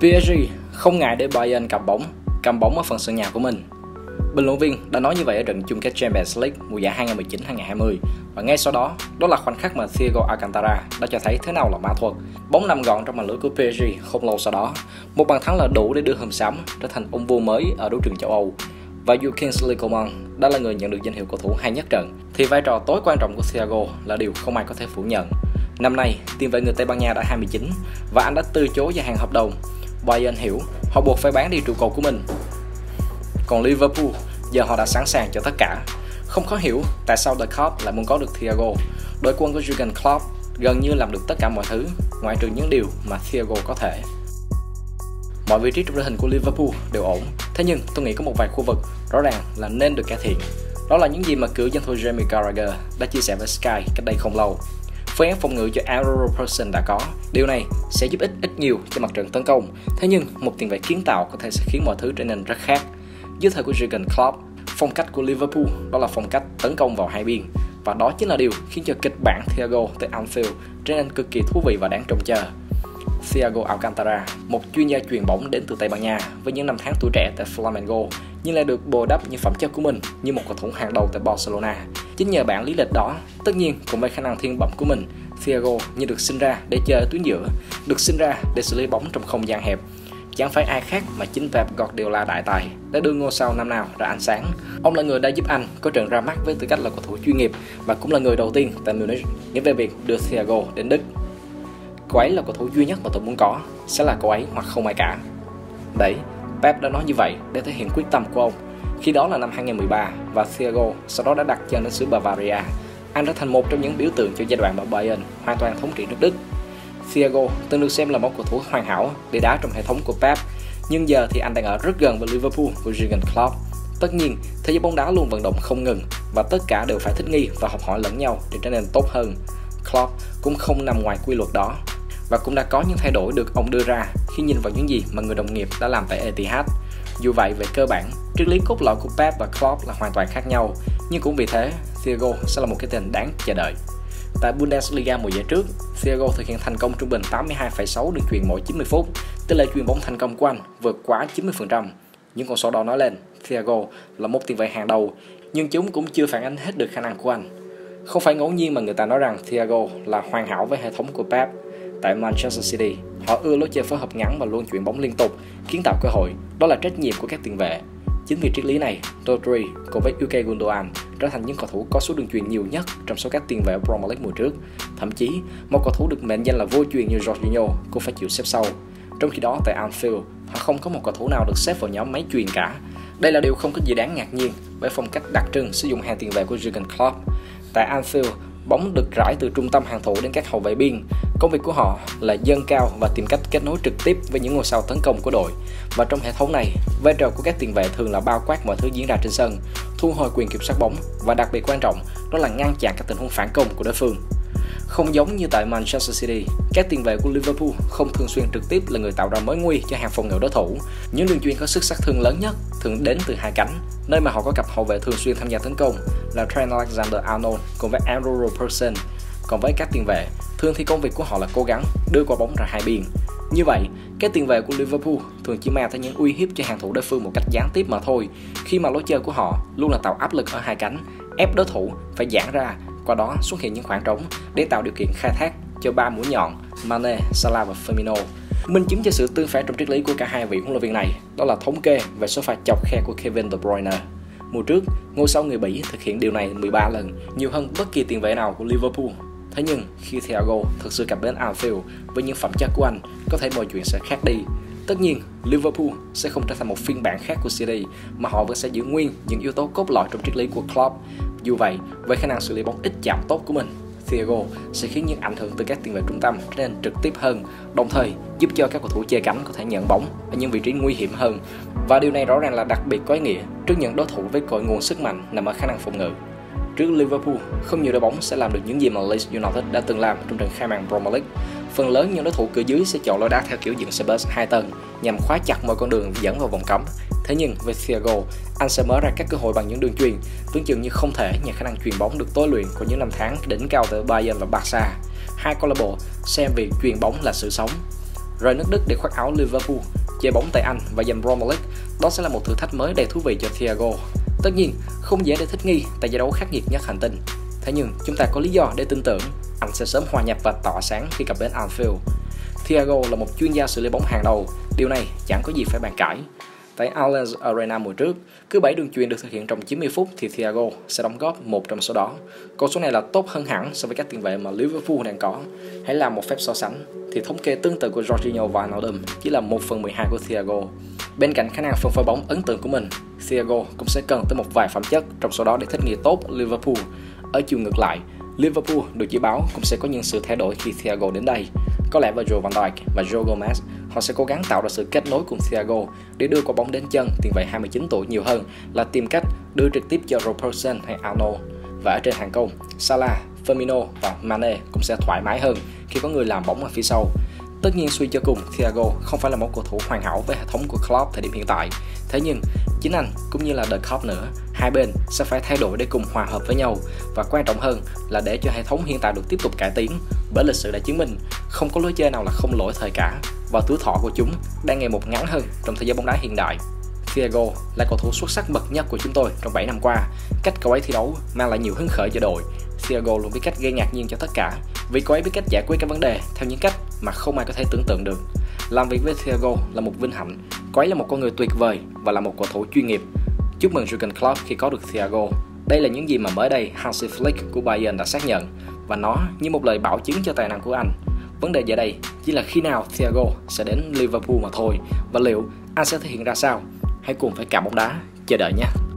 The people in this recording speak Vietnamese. PSG không ngại để Bayern cầm bóng ở phần sân nhà của mình. Bình luận viên đã nói như vậy ở trận chung kết Champions League mùa giải 2019-2020 và ngay sau đó, đó là khoảnh khắc mà Thiago Alcantara đã cho thấy thế nào là ma thuật. Bóng nằm gọn trong màn lưới của PSG không lâu sau đó, một bàn thắng là đủ để đưa hùm xám trở thành ông vua mới ở đấu trường châu Âu. Và dù Kingsley Coman đã là người nhận được danh hiệu cầu thủ hay nhất trận, thì vai trò tối quan trọng của Thiago là điều không ai có thể phủ nhận. Năm nay, tiền vệ người Tây Ban Nha đã 29 và anh đã từ chối gia hạn hợp đồng. Bayern hiểu, họ buộc phải bán đi trụ cột của mình. Còn Liverpool, giờ họ đã sẵn sàng cho tất cả. Không khó hiểu tại sao The Kop lại muốn có được Thiago. Đội quân của Jurgen Klopp gần như làm được tất cả mọi thứ, ngoại trừ những điều mà Thiago có thể. Mọi vị trí trong đội hình của Liverpool đều ổn, thế nhưng tôi nghĩ có một vài khu vực rõ ràng là nên được cải thiện. Đó là những gì mà cựu danh thủ Jamie Carragher đã chia sẻ với Sky cách đây không lâu. Phương án phòng ngự cho Andrew Robertson đã có, điều này sẽ giúp ích ít nhiều cho mặt trận tấn công. Thế nhưng một tiền vệ kiến tạo có thể sẽ khiến mọi thứ trở nên rất khác. Dưới thời của Jurgen Klopp, phong cách của Liverpool đó là phong cách tấn công vào hai biên, và đó chính là điều khiến cho kịch bản Thiago tới Anfield trở nên cực kỳ thú vị và đáng trông chờ. Thiago Alcantara, một chuyên gia chuyền bóng đến từ Tây Ban Nha với những năm tháng tuổi trẻ tại Flamengo, nhưng lại được bồi đắp những phẩm chất của mình như một cầu thủ hàng đầu tại Barcelona. Chính nhờ bản lý lịch đó, tất nhiên cùng với khả năng thiên bẩm của mình, Thiago như được sinh ra để chơi ở tuyến giữa, được sinh ra để xử lý bóng trong không gian hẹp. Chẳng phải ai khác mà chính Pep Guardiola đại tài đã đưa ngôi sao năm nào ra ánh sáng. Ông là người đã giúp anh có trận ra mắt với tư cách là cầu thủ chuyên nghiệp và cũng là người đầu tiên tại Munich nghĩ về việc đưa Thiago đến Đức. Cậu ấy là cầu thủ duy nhất mà tôi muốn có, sẽ là cậu ấy hoặc không ai cả. Đấy, Pep đã nói như vậy để thể hiện quyết tâm của ông. Khi đó là năm 2013 và Thiago sau đó đã đặt chân đến xứ Bavaria. Anh đã thành một trong những biểu tượng cho giai đoạn mà Bayern hoàn toàn thống trị nước Đức. Thiago từng được xem là một cầu thủ hoàn hảo để đá trong hệ thống của Pep, nhưng giờ thì anh đang ở rất gần với Liverpool của Jurgen Klopp. Tất nhiên, thế giới bóng đá luôn vận động không ngừng và tất cả đều phải thích nghi và học hỏi lẫn nhau để trở nên tốt hơn. Klopp cũng không nằm ngoài quy luật đó và cũng đã có những thay đổi được ông đưa ra khi nhìn vào những gì mà người đồng nghiệp đã làm tại Etihad. Dù vậy, về cơ bản, triết lý cốt lõi của Pep và Klopp là hoàn toàn khác nhau, nhưng cũng vì thế, Thiago sẽ là một cái tên đáng chờ đợi. Tại Bundesliga mùa giải trước, Thiago thực hiện thành công trung bình 82,6 đường chuyền mỗi 90 phút, tỷ lệ chuyền bóng thành công của anh vượt quá 90%. Những con số đó nói lên, Thiago là một tiền vệ hàng đầu, nhưng chúng cũng chưa phản ánh hết được khả năng của anh. Không phải ngẫu nhiên mà người ta nói rằng Thiago là hoàn hảo với hệ thống của Pep. Tại Manchester City, họ ưa lối chơi phối hợp ngắn và luôn chuyển bóng liên tục, kiến tạo cơ hội, đó là trách nhiệm của các tiền vệ. Chính vì triết lý này, Rodri cùng với Okagündüz trở thành những cầu thủ có số đường chuyền nhiều nhất trong số các tiền vệ Premier League mùa trước. Thậm chí, một cầu thủ được mệnh danh là vô chuyền như Jorginho cũng phải chịu xếp sau. Trong khi đó tại Anfield, họ không có một cầu thủ nào được xếp vào nhóm máy chuyền cả. Đây là điều không có gì đáng ngạc nhiên bởi phong cách đặc trưng sử dụng hàng tiền vệ của Jurgen Klopp. Tại Anfield, bóng được rải từ trung tâm hàng thủ đến các hậu vệ biên. Công việc của họ là dâng cao và tìm cách kết nối trực tiếp với những ngôi sao tấn công của đội. Và trong hệ thống này, vai trò của các tiền vệ thường là bao quát mọi thứ diễn ra trên sân, thu hồi quyền kiểm soát bóng và đặc biệt quan trọng đó là ngăn chặn các tình huống phản công của đối phương. Không giống như tại Manchester City, các tiền vệ của Liverpool không thường xuyên trực tiếp là người tạo ra mối nguy cho hàng phòng ngự đối thủ. Những đường chuyền có sức sát thương lớn nhất thường đến từ hai cánh, nơi mà họ có cặp hậu vệ thường xuyên tham gia tấn công là Trent Alexander-Arnold cùng với Andrew Robertson. Còn với các tiền vệ, thường thì công việc của họ là cố gắng đưa quả bóng ra hai biên. Như vậy, các tiền vệ của Liverpool thường chỉ mang tới những uy hiếp cho hàng thủ đối phương một cách gián tiếp mà thôi, khi mà lối chơi của họ luôn là tạo áp lực ở hai cánh, ép đối thủ phải giãn ra, qua đó xuất hiện những khoảng trống để tạo điều kiện khai thác cho ba mũi nhọn Mane, Salah và Firmino. Minh chứng cho sự tương phản trong triết lý của cả hai vị huấn luyện viên này đó là thống kê về số pha chọc khe của Kevin De Bruyne. Mùa trước, ngôi sao người Bỉ thực hiện điều này 13 lần, nhiều hơn bất kỳ tiền vệ nào của Liverpool. Thế nhưng, khi Thiago thực sự cập bến Anfield với những phẩm chất của anh, có thể mọi chuyện sẽ khác đi. Tất nhiên, Liverpool sẽ không trở thành một phiên bản khác của City mà họ vẫn sẽ giữ nguyên những yếu tố cốt lõi trong triết lý của Klopp. Dù vậy, với khả năng xử lý bóng ít chạm tốt của mình, Thiago sẽ khiến những ảnh hưởng từ các tiền vệ trung tâm trở nên trực tiếp hơn, đồng thời giúp cho các cầu thủ chơi cánh có thể nhận bóng ở những vị trí nguy hiểm hơn. Và điều này rõ ràng là đặc biệt có ý nghĩa trước những đối thủ với cội nguồn sức mạnh nằm ở khả năng phòng ngự. Trước Liverpool, không nhiều đội bóng sẽ làm được những gì mà Leeds United đã từng làm trong trận khai màn Premier League. Phần lớn những đối thủ cửa dưới sẽ chọn lối đá theo kiểu dựng xe bus 2 tầng nhằm khóa chặt mọi con đường dẫn vào vòng cấm. Thế nhưng với Thiago, anh sẽ mở ra các cơ hội bằng những đường chuyền tưởng chừng như không thể nhờ khả năng chuyền bóng được tối luyện của những năm tháng đỉnh cao tại Bayern và Barca. Hai câu lạc bộ xem việc chuyền bóng là sự sống. rời nước Đức để khoác áo Liverpool, chơi bóng tại Anh và giành Premier League. Đó sẽ là một thử thách mới đầy thú vị cho Thiago. Tất nhiên, không dễ để thích nghi tại giải đấu khắc nghiệt nhất hành tinh. Thế nhưng, chúng ta có lý do để tin tưởng anh sẽ sớm hòa nhập và tỏa sáng khi cập bến Anfield. Thiago là một chuyên gia xử lý bóng hàng đầu, điều này chẳng có gì phải bàn cãi. Tại Allianz Arena mùa trước, cứ 7 đường chuyền được thực hiện trong 90 phút thì Thiago sẽ đóng góp một trong số đó. Con số này là tốt hơn hẳn so với các tiền vệ mà Liverpool đang có. Hãy làm một phép so sánh thì thống kê tương tự của Jorginho và Wijnaldum chỉ là 1/12 của Thiago. Bên cạnh khả năng phân phối bóng ấn tượng của mình, Thiago cũng sẽ cần tới một vài phẩm chất trong số đó để thích nghi tốt Liverpool. Ở chiều ngược lại, Liverpool được dự báo cũng sẽ có những sự thay đổi khi Thiago đến đây. Có lẽ với Virgil van Dijk và Joe Gomez, họ sẽ cố gắng tạo ra sự kết nối cùng Thiago để đưa quả bóng đến chân tiền vệ 29 tuổi nhiều hơn là tìm cách đưa trực tiếp cho Robertson hay Arnold. Và ở trên hàng công, Salah, Firmino và Mane cũng sẽ thoải mái hơn khi có người làm bóng ở phía sau. Tất nhiên suy cho cùng, Thiago không phải là một cầu thủ hoàn hảo với hệ thống của Klopp thời điểm hiện tại. Thế nhưng, chính anh cũng như là The Kop nữa, hai bên sẽ phải thay đổi để cùng hòa hợp với nhau. Và quan trọng hơn là để cho hệ thống hiện tại được tiếp tục cải tiến, bởi lịch sử đã chứng minh không có lối chơi nào là không lỗi thời cả, và tuổi thọ của chúng đang ngày một ngắn hơn trong thế giới bóng đá hiện đại. Thiago là cầu thủ xuất sắc bậc nhất của chúng tôi trong 7 năm qua. Cách cậu ấy thi đấu mang lại nhiều hứng khởi cho đội. Thiago luôn biết cách gây ngạc nhiên cho tất cả, vì cậu ấy biết cách giải quyết các vấn đề theo những cách mà không ai có thể tưởng tượng được. Làm việc với Thiago là một vinh hạnh. Cậu ấy là một con người tuyệt vời và là một cầu thủ chuyên nghiệp. Chúc mừng Jurgen Klopp khi có được Thiago. Đây là những gì mà mới đây Hansi Flick của Bayern đã xác nhận, và nó như một lời bảo chứng cho tài năng của anh. Vấn đề giờ đây chỉ là khi nào Thiago sẽ đến Liverpool mà thôi, và liệu anh sẽ thể hiện ra sao? Hãy cùng với cả bóng đá chờ đợi nhé.